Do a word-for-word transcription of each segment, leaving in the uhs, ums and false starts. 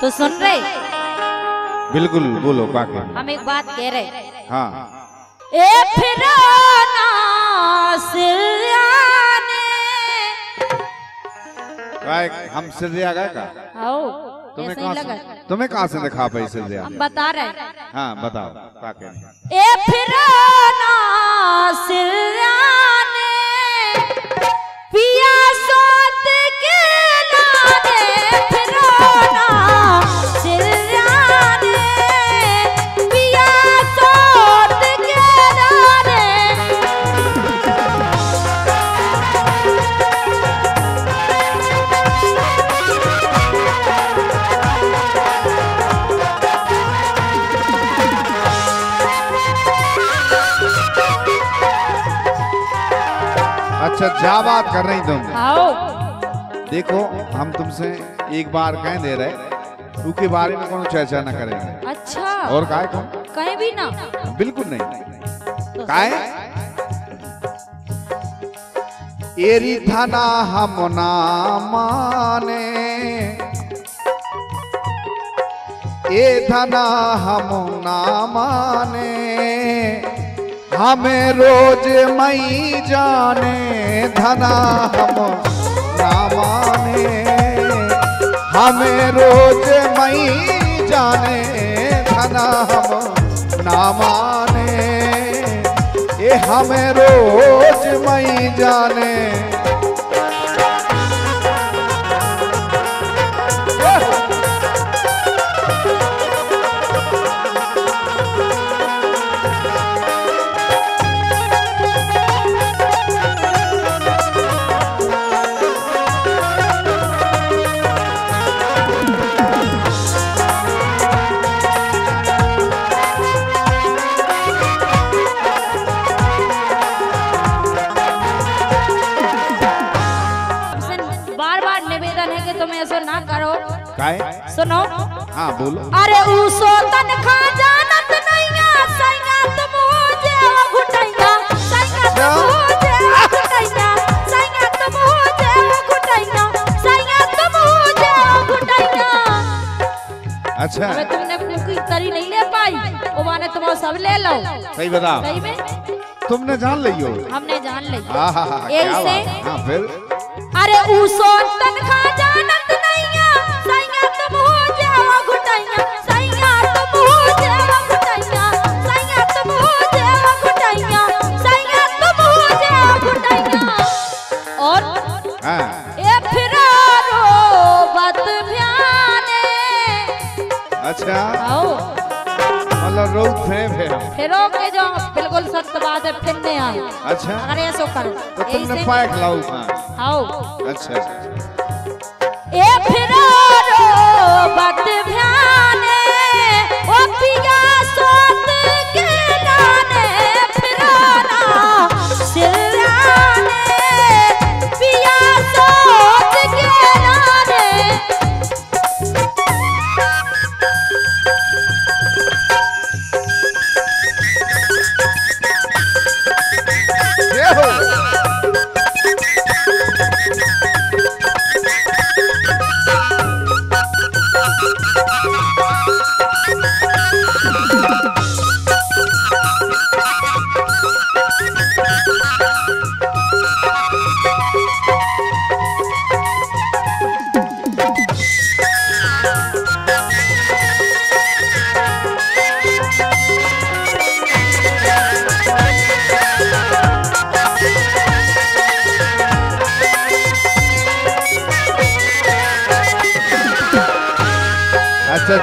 तो सुन रहे? बिल्कुल बोलो काके। हम एक बात कह रहे। हाँ। ए फिराना सिरियाने। हम सिरिया गए का? आओ। तुम्हें कहाँ से तुम्हें कहाँ से दिखा पाई सिरिया? हम बता रहे। हाँ बताओ काके। ए फिराना सिरियाने पिया सोत के नाने फिराना क्या बात कर रही तुमने? आओ देखो हम तुमसे एक बार कह दे रहे, तू के बारे में कौन चर्चा न करेंगे। अच्छा और काय कहीं भी ना, बिल्कुल नहीं। काय एरी थाना हम ना माने, ए थाना हम ना माने, हमें रोज मई जाने धना हम ना माने, हमें रोज मई जाने धना हम ना माने, ये हमें रोज मई जाने सुनो। हाँ बोलो। अरे उसो तनखा जानत नैया सैया तुम हो जे घुटैया सैया तुम हो जे घुटैया सैया तुम हो जे घुटैया सैया तुम हो जे घुटैया। अच्छा अबे तुमने कोई तरी नहीं ले पाई, वो माने तुम सब ले लो। सही बताओ, सही में तुमने जान ली हो? हमने जान ली। हां हां हां क्या बात। हां फिर अरे उसो तनखा जानत नैया सैया तुम हो के जो बिल्कुल सख्त बात है फिर नहीं आए। अच्छा अगर ऐसा करो तो तुमने पैक लाओ। आओ अच्छा ए फिर बात ध्याने ओ पिया सोत के नाने फिराना सिराने पिया सोत के नाने।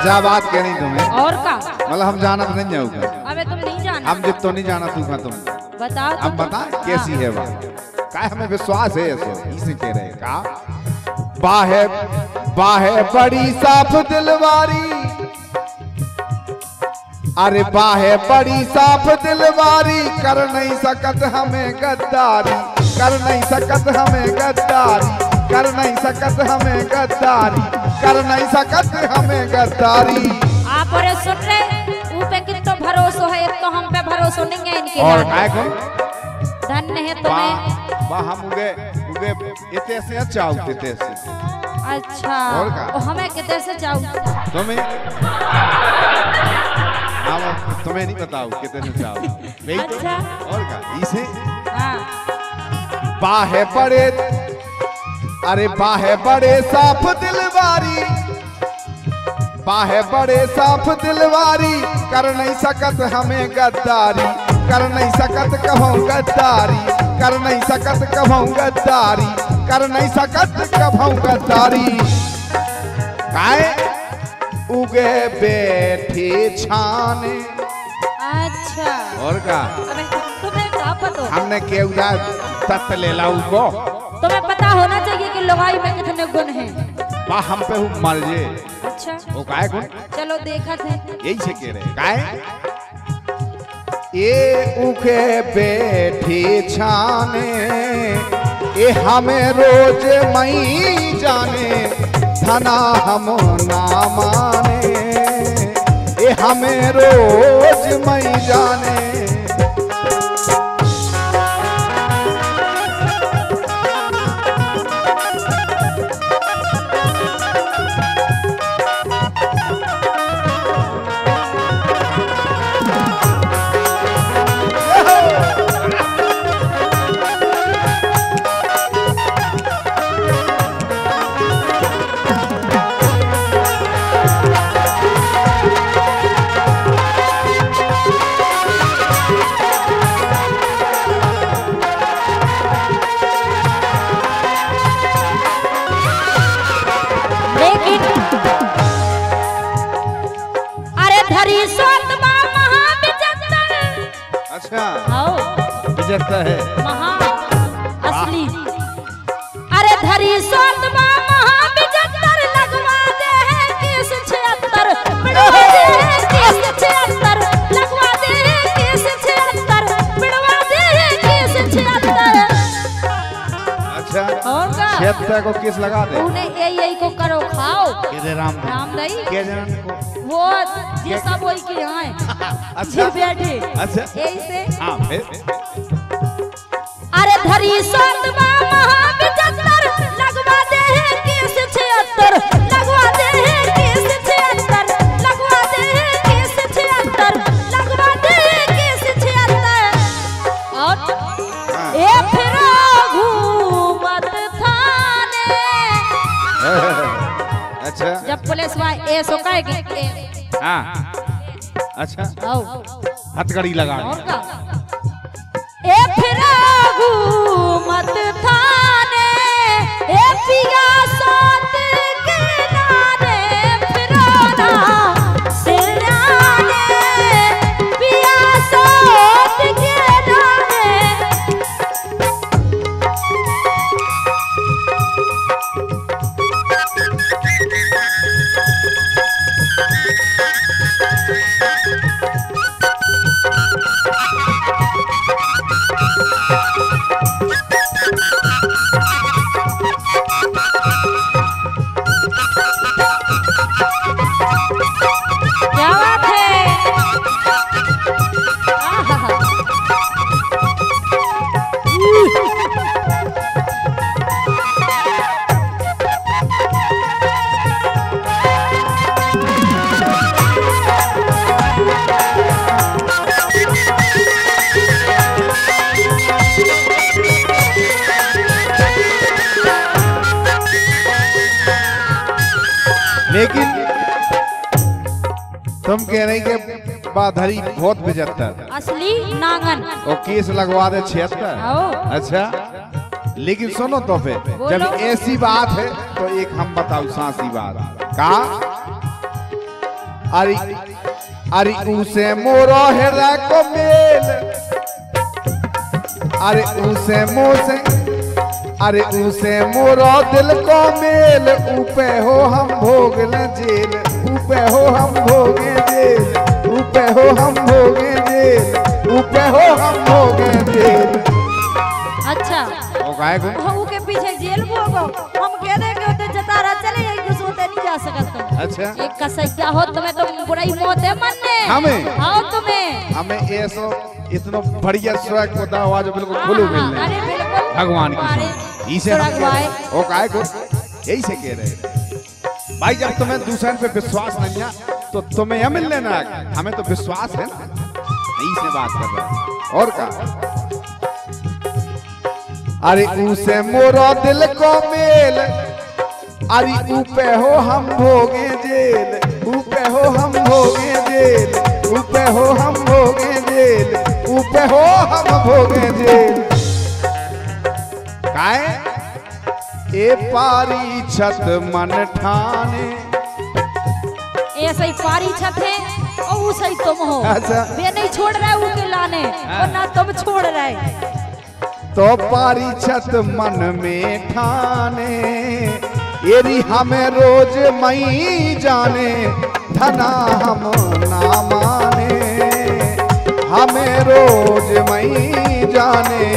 जा बात कहनी तुम्हें और का मतलब हम जाना तो नहीं जाऊंगा। अबे तुम नहीं जाना, हम जब तो नहीं जाना तू का तुम बताओ हम बता कैसी है बात का। हमें विश्वास है ऐसे इसी कह रहे का बाहे बाहे बड़ी साफ दिलवारी, अरे बाहे बड़ी साफ दिलवारी कर नहीं सकत हमें गद्दारी, कर नहीं सकत हमें गद्दारी, कर नहीं सकत हमें गद्दारी, कर नहीं सकत हमें गद्दारी। आप और सुन रहे ऊ पे कितना भरोसा है, तो हम पे भरोसा नहीं है इनके। और काय को धन है तुम्हें बा हम उगे उगे इतने से अच्छा उगते थे। अच्छा और का ओ हमें किधर से जाऊं तुम्हें आओ तुम्हें नहीं बताओ किधर से जाओ अच्छा और का इसे हां बाहे पड़े अरे बाहे बड़े साफ दिलवारी बाहे बड़े साफ दिलवारी कर नहीं सकत हमें गद्दारी कर नहीं सकत कहूं गद्दारी कर नहीं सकत कहूं गद्दारी कर नहीं सकत कभौ गद्दारी काय उगे बैठी छाने अच्छा और का तुम्हें क्या पता हमने केवड़ा तत ले लाऊ को तुम्हें पता होना चाहिए कि लोहाई में कितने गुण हैं बा हम पे हूं मर जे अच्छा वो काय गुण चलो देखा थे यही से कह रहे काय ये उगे बैठी छाने ये हमें रोज मई जाने धना हम ना माने ये हमें रोज मई जाने है महा असली अरे धरी सोतवा महा विजतर लगवा दे है केस छिहत्तर पिड़वा दे है केस छिहत्तर लगवा दे है केस छिहत्तर पिड़वा दे है केस छिहत्तर अच्छा और का छिहत्तर को केस लगा दे उने यही यही को करो खाओ केदे राम राम दई के जन को वो ये सब होई के यहां है अच्छा बैठे अच्छा यही से हां फिर धरी सोतवा महा विजतर लगवा दे है केस छिहत्तर लगवा दे है केस छिहत्तर लगवा दे है केस छिहत्तर लगवा दे है केस छिहत्तर और ए फिर घूमत थाने अच्छा जब पुलिस वा ए सो काए के हां अच्छा आओ हथकड़ी लगा ए फिर घूमत थाने ए पिया सोत के नाने फिराना सिराने पिया सोत के नाने तुम कह रही के बाधरी बहुत बेजत्तर असली नांगन और केस लगवा दे छिहत्तर अच्छा लेकिन सुनो तो फिर जब ऐसी बात है तो एक हम बताओ सांसी बात का अरे अरे उसे मोरो हृदय को मेल अरे उसे मोसे अरे उसे मोरो दिल को मेल ऊपे हो हम भोग न जेल ऊपे हो हम भोगे जेल ऊपे हो हम भोगे जेल ऊपे हो हम भोगे जेल अच्छा ओ काय को ओ के पीछे जेल भोगो हम कह दे के उते जतारा चले एक दूसरे नहीं जा सकत तुम अच्छा एक कसैया हो तुम्हें तो बुराई मौत है मन्ने हमें आओ तुम्हें हमें ऐसो इतना बढ़िया स्वर को दा आवाज बिल्कुल खुली मिलने अरे बिल्कुल भगवान की इसे हम ओ काय को यही से कह रहे हैं भाई, जब तुम्हें दूसरे पे विश्वास नहीं है तो तुम्हें यह मिल लेना, हमें तो विश्वास है ना, इसमें बात कर रहे हैं। और कहा अरे उसे मोरा दिल को मेल, अरे ऊपे हो हम भोगे जेल, ऊपे हो हम भोगे जेल, ऊपे हो हम भोगे जेल, ऊपे हो हम भोगे जेल। काहे ए पारी छत मन ठाने, ए सही पारी छत है और वो सही तुम हो। अच्छा ये नहीं छोड़ रहा है उनके लाने और ना तुम छोड़ रहे। तो पारी छत मन में ठाने, एरी हमें रोज मई जाने, धना हम ना माने, हमें रोज मई जाने,